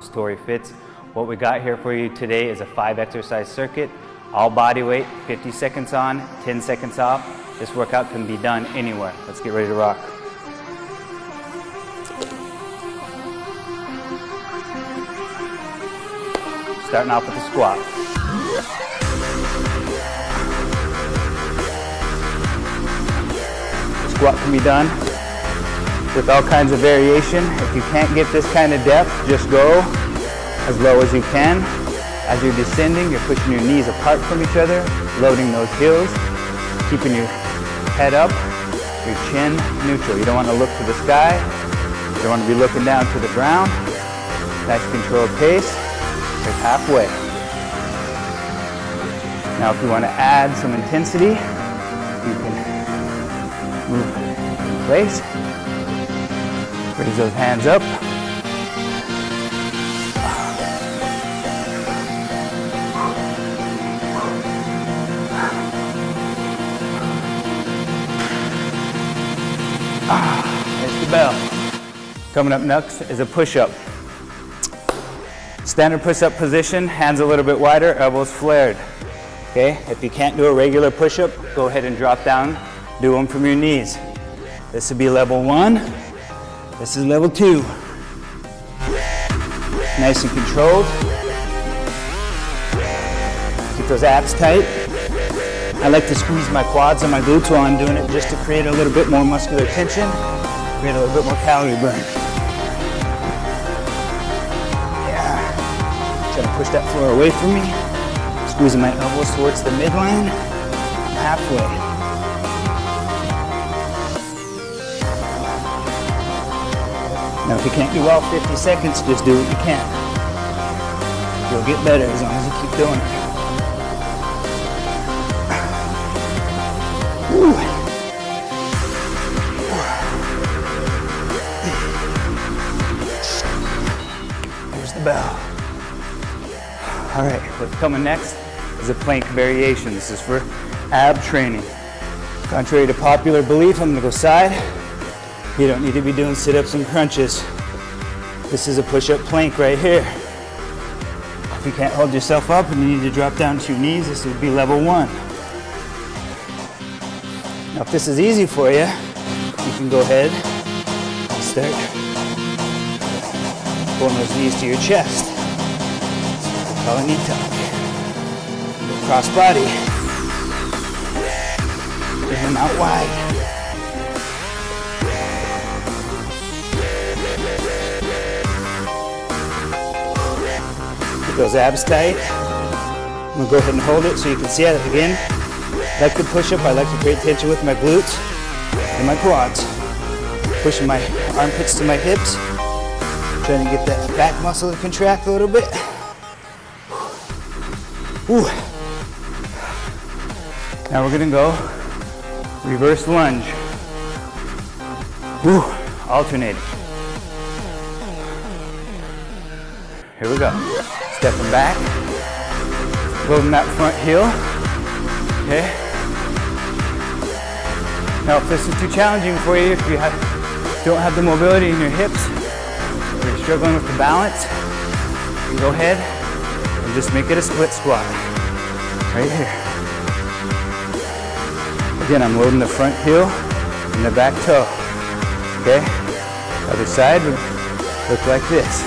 Story Fits. What we got here for you today is a 5-exercise circuit, all body weight, 50 seconds on, 10 seconds off. This workout can be done anywhere. Let's get ready to rock. Starting off with the squat. The squat can be done with all kinds of variation. If you can't get this kind of depth, just go as low as you can. As you're descending, you're pushing your knees apart from each other, loading those heels, keeping your head up, your chin neutral. You don't want to look to the sky. You don't want to be looking down to the ground. Nice controlled pace. It's halfway. Now if you want to add some intensity, you can move in place. Raise those hands up. There's the bell. Coming up next is a push-up. Standard push-up position, hands a little bit wider, elbows flared. Okay, if you can't do a regular push-up, go ahead and drop down, do them from your knees. This would be level 1, this is level 2. Nice and controlled. Keep those abs tight. I like to squeeze my quads and my glutes while I'm doing it just to create a little bit more muscular tension, create a little bit more calorie burn. Push that floor away from me, squeezing my elbows towards the midline, halfway. Now if you can't do all 50 seconds, just do what you can. You'll get better as long as you keep doing it. Woo. There's the bell. All right, what's coming next is a plank variation. This is for ab training. Contrary to popular belief, I'm gonna go side. You don't need to be doing sit-ups and crunches. This is a push-up plank right here. If you can't hold yourself up and you need to drop down to your knees, this would be level 1. Now, if this is easy for you, you can go ahead and start pulling those knees to your chest. All I need to cross body, bring them out wide. Keep those abs tight. I'm gonna go ahead and hold it so you can see it again. Like the push-up, I like to create tension with my glutes and my quads. Pushing my armpits to my hips. Trying to get that back muscle to contract a little bit. Ooh. Now we're gonna go reverse lunge. Ooh. Alternating. Here we go. Stepping back, building that front heel. Okay. Now, if this is too challenging for you, if you don't have the mobility in your hips, if you're struggling with the balance, you can go ahead. Just make it a split squat, right here. Again, I'm loading the front heel and the back toe, okay? Other side would look like this.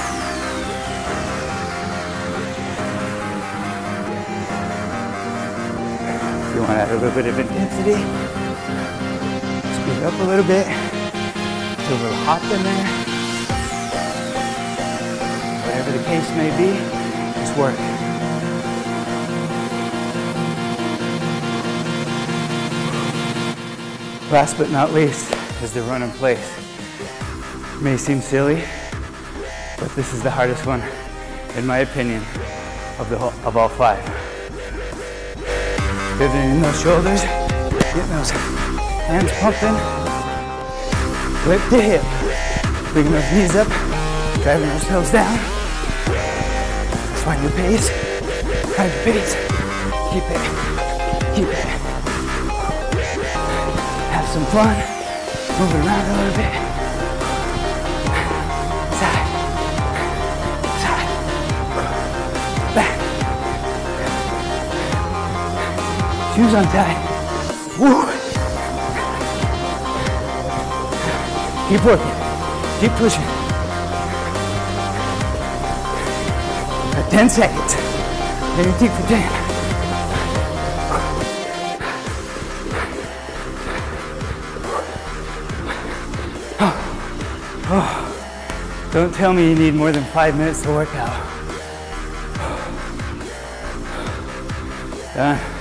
If you want to add a little bit of intensity, speed up a little bit, get a little hot in there, whatever the case may be, let's work. Last but not least is the run in place. It may seem silly, but this is the hardest one, in my opinion, of all 5. Pivoting in those shoulders, getting those hands pumping, whip to hip, bringing those knees up, driving those heels down. Find your pace, find your pace, keep it. Some fun, move it around a little bit, side, side, shoes untied. Woo. Keep working. Keep pushing. Got 10 seconds. Then you take for 10. Oh, don't tell me you need more than 5 minutes to work out. Done.